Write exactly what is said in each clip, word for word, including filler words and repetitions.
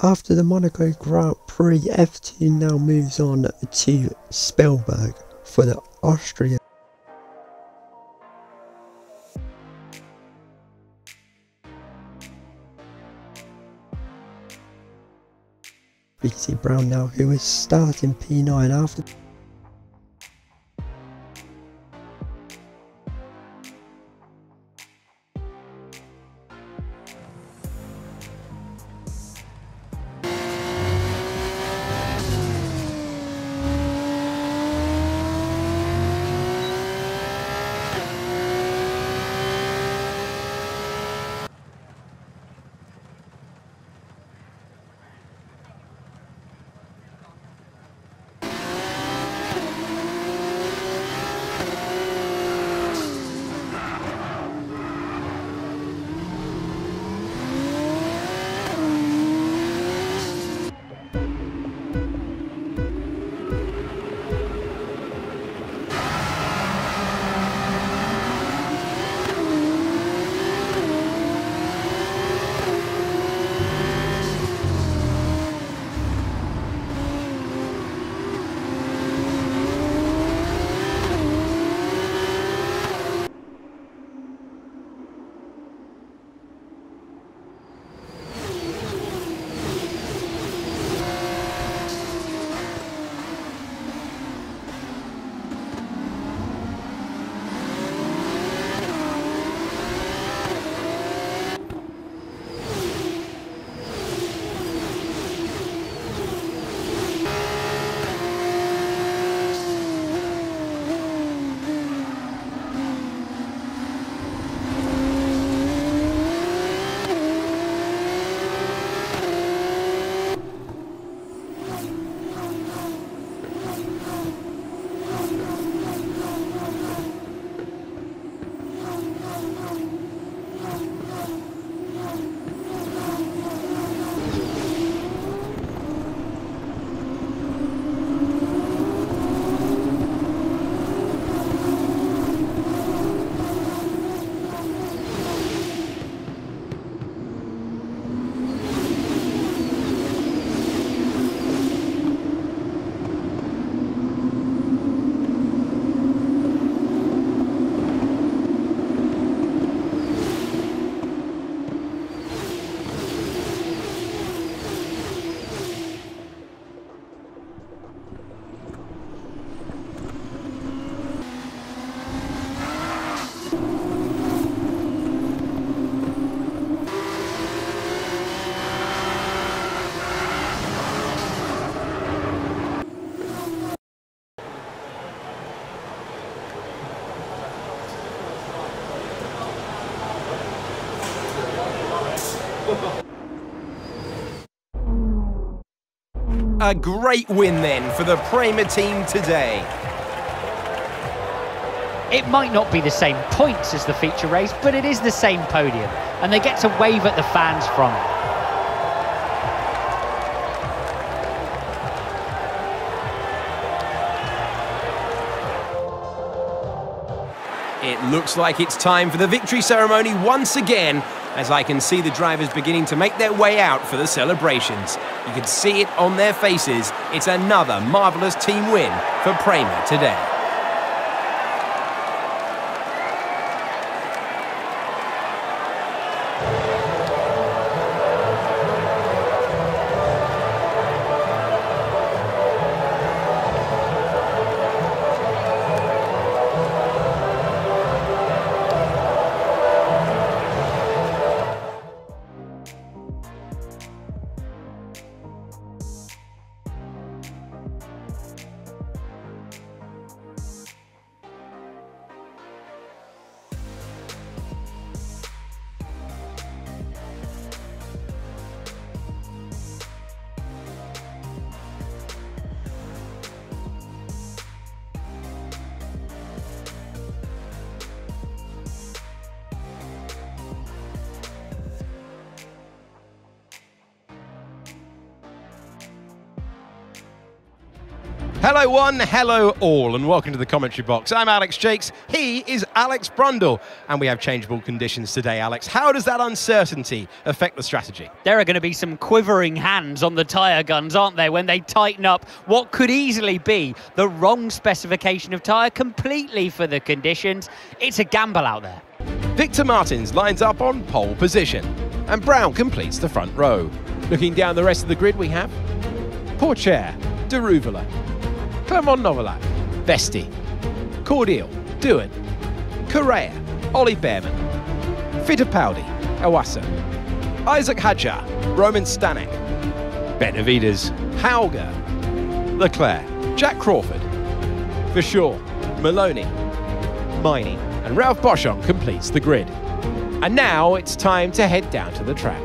After the Monaco Grand Prix, F two now moves on to Spielberg for the Austria. We can see Brown now, who is starting P nine after. A great win then for the Prema team today. It might not be the same points as the feature race, but it is the same podium, and they get to wave at the fans from it. It looks like it's time for the victory ceremony once again, as I can see the drivers beginning to make their way out for the celebrations. You can see it on their faces. It's another marvellous team win for Prema today. Hello one, hello all, and welcome to the commentary box. I'm Alex Jakes, he is Alex Brundle, and we have changeable conditions today, Alex. How does that uncertainty affect the strategy? There are going to be some quivering hands on the tyre guns, aren't there, when they tighten up what could easily be the wrong specification of tyre completely for the conditions. It's a gamble out there. Victor Martins lines up on pole position, and Brown completes the front row. Looking down the rest of the grid, we have Porcher, Deruvala, Clément Novalak, Vesti, Cordial, Dewan, Correa, Ollie Bearman, Fittipaldi, Awasa, Isack Hadjar, Roman Stanek, Benavides, Hauger, Leclerc, Jack Crawford, Vachon, Maloney, Miney, and Ralph Boschung completes the grid. And now it's time to head down to the track.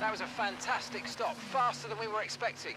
That was a fantastic stop, faster than we were expecting.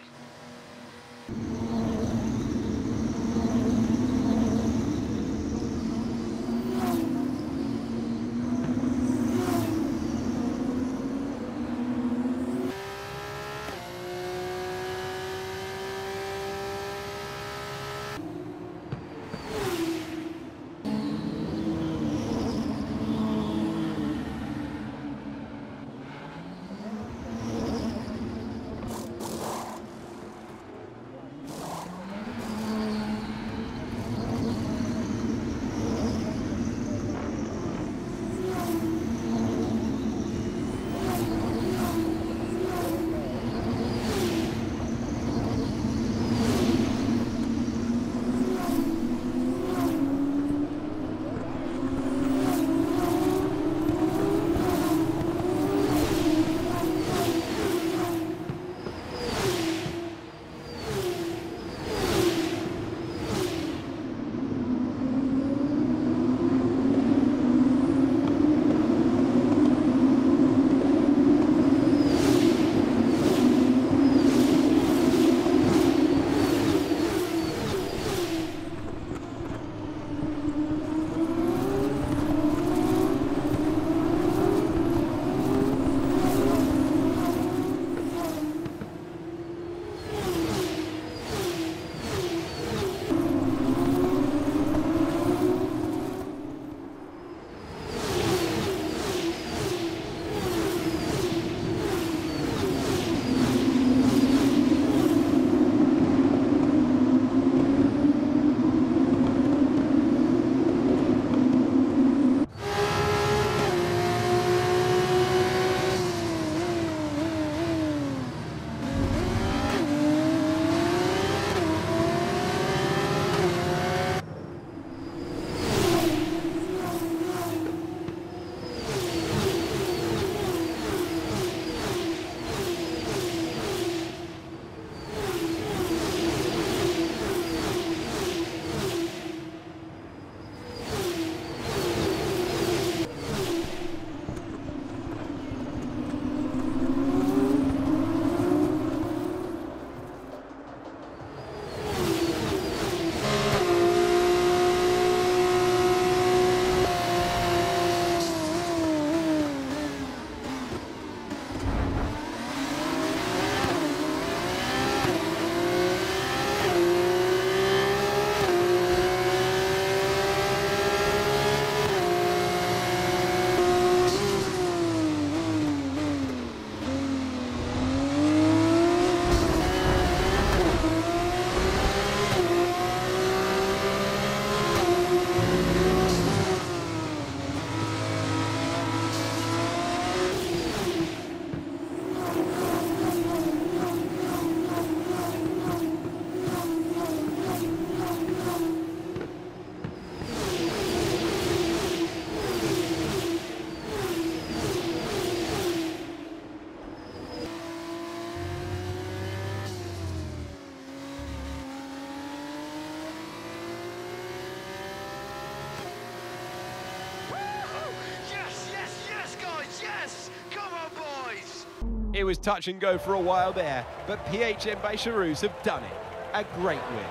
It was touch and go for a while there, but P H M Besharuz have done it. A great win.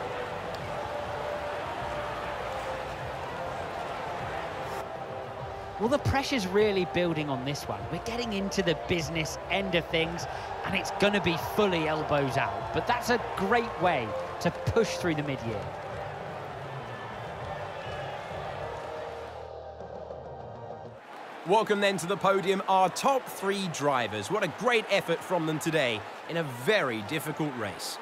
Well, the pressure's really building on this one. We're getting into the business end of things, and it's going to be fully elbows out. But that's a great way to push through the mid-year. Welcome then to the podium, our top three drivers. What a great effort from them today in a very difficult race.